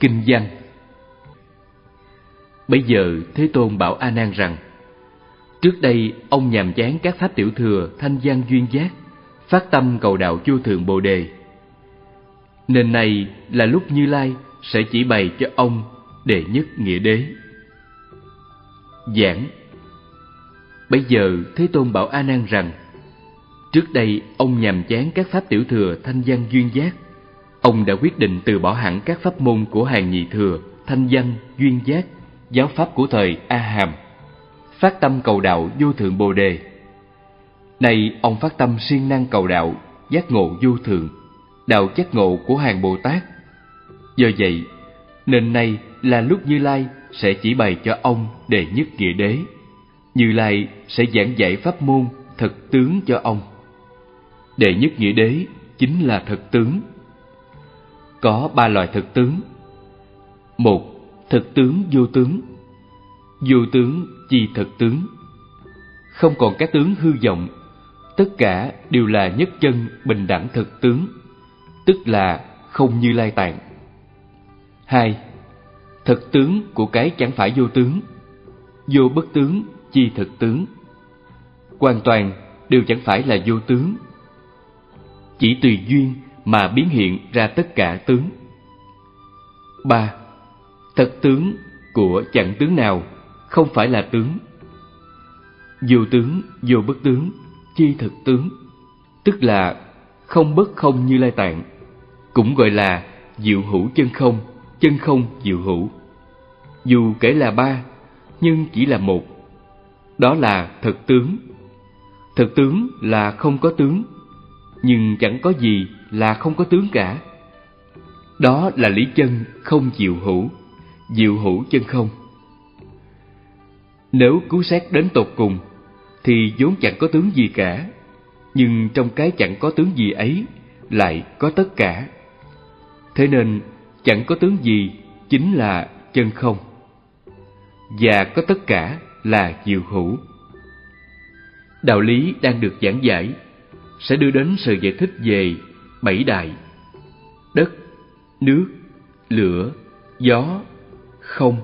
Kinh văn. Bấy giờ Thế Tôn bảo A Nan rằng: trước đây ông nhàm chán các pháp tiểu thừa, thanh văn duyên giác, phát tâm cầu đạo vô thượng Bồ đề. Nên này là lúc Như Lai sẽ chỉ bày cho ông đệ nhất nghĩa đế. Giảng. Bấy giờ Thế Tôn bảo A Nan rằng: trước đây ông nhàm chán các pháp tiểu thừa, thanh văn duyên giác. Ông đã quyết định từ bỏ hẳn các pháp môn của hàng nhị thừa, thanh văn, duyên giác, giáo pháp của thời A Hàm, phát tâm cầu đạo vô thượng Bồ đề. Nay ông phát tâm siêng năng cầu đạo, giác ngộ vô thượng, đạo giác ngộ của hàng Bồ Tát. Do vậy, nên nay là lúc Như Lai sẽ chỉ bày cho ông đệ nhất nghĩa đế. Như Lai sẽ giảng dạy pháp môn thật tướng cho ông. Đệ nhất nghĩa đế chính là thật tướng. Có ba loại thực tướng. Một, thực tướng vô tướng. Vô tướng chi thực tướng, không còn các tướng hư vọng, tất cả đều là nhất chân bình đẳng thực tướng, tức là không Như Lai tạng. Hai, thực tướng của cái chẳng phải vô tướng. Vô bất tướng chi thực tướng, hoàn toàn đều chẳng phải là vô tướng, chỉ tùy duyên mà biến hiện ra tất cả tướng. Ba, thật tướng của chẳng tướng nào, không phải là tướng. Vô tướng, vô bất tướng, chi thực tướng, tức là không bất không Như Lai tạng, cũng gọi là diệu hữu chân không diệu hữu. Dù kể là ba, nhưng chỉ là một, đó là thật tướng. Thật tướng là không có tướng, nhưng chẳng có gì là không có tướng cả. Đó là lý chân không diệu hữu chân không. Nếu cứu xét đến tột cùng thì vốn chẳng có tướng gì cả, nhưng trong cái chẳng có tướng gì ấy lại có tất cả. Thế nên chẳng có tướng gì chính là chân không, và có tất cả là diệu hữu. Đạo lý đang được giảng giải sẽ đưa đến sự giải thích về bảy đại: đất, nước, lửa, gió, không,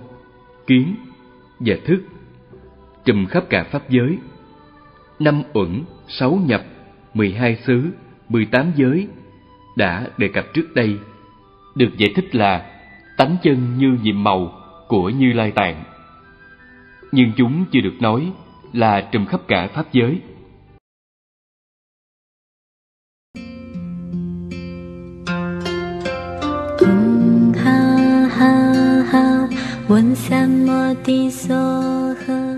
kiến và thức, trùm khắp cả pháp giới, 5 uẩn, 6 nhập, 12 xứ, 18 giới đã đề cập trước đây, được giải thích là tánh chân như nhiệm màu của Như Lai tạng. Nhưng chúng chưa được nói là trùm khắp cả pháp giới. Vấn Sam Mô Ti So Ha.